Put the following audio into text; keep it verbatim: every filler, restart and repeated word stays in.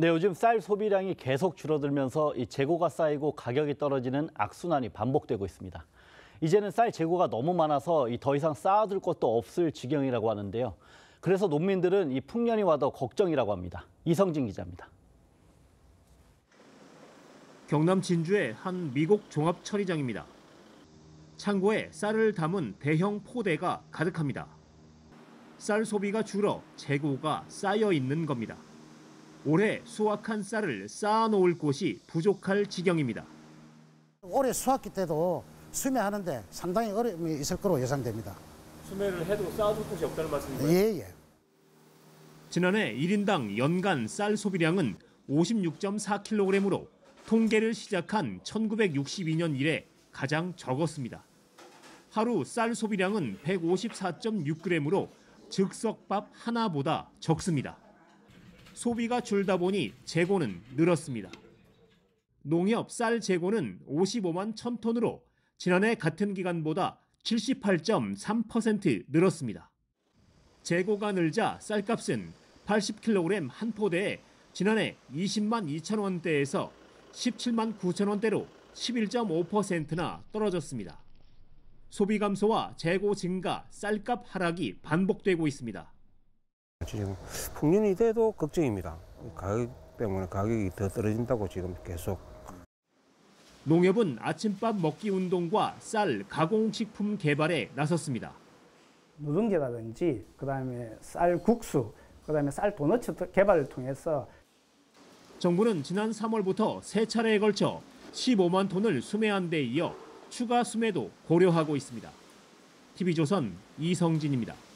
네, 요즘 쌀 소비량이 계속 줄어들면서 이 재고가 쌓이고 가격이 떨어지는 악순환이 반복되고 있습니다. 이제는 쌀 재고가 너무 많아서 이 더 이상 쌓아둘 것도 없을 지경이라고 하는데요. 그래서 농민들은 이 풍년이 와도 걱정이라고 합니다. 이성진 기자입니다. 경남 진주의 한 미곡 종합처리장입니다. 창고에 쌀을 담은 대형 포대가 가득합니다. 쌀 소비가 줄어 재고가 쌓여 있는 겁니다. 올해 수확한 쌀을 쌓아놓을 곳이 부족할 지경입니다. 올해 수확기 때도 수매하는데 상당히 어려움이 있을 거로 예상됩니다. 수매를 해도 쌓아둘 곳이 없다는 말씀인가요? 예, 예. 지난해 일 인당 연간 쌀 소비량은 오십육 점 사 킬로그램으로 통계를 시작한 천구백육십이 년 이래 가장 적었습니다. 하루 쌀 소비량은 백오십사 점 육 그램으로 즉석밥 하나보다 적습니다. 소비가 줄다 보니 재고는 늘었습니다. 농협 쌀 재고는 오십오만 천 톤으로 지난해 같은 기간보다 칠십팔 점 삼 퍼센트 늘었습니다. 재고가 늘자 쌀값은 팔십 킬로그램 한 포대에 지난해 이십만 이천 원대에서 십칠만 구천 원대로 십일 점 오 퍼센트나 떨어졌습니다. 소비 감소와 재고 증가, 쌀값 하락이 반복되고 있습니다. 지금 풍년이 돼도 걱정입니다. 가격 때문에 가격이 더 떨어진다고 지금 계속. 농협은 아침밥 먹기 운동과 쌀, 가공식품 개발에 나섰습니다. 누룽지라든지 그다음에 쌀 국수, 그다음에 쌀 도넛 개발을 통해서 정부는 지난 삼월부터 세 차례에 걸쳐 십오만 톤을 수매한 데 이어 추가 수매도 고려하고 있습니다. 티비 조선 이성진입니다.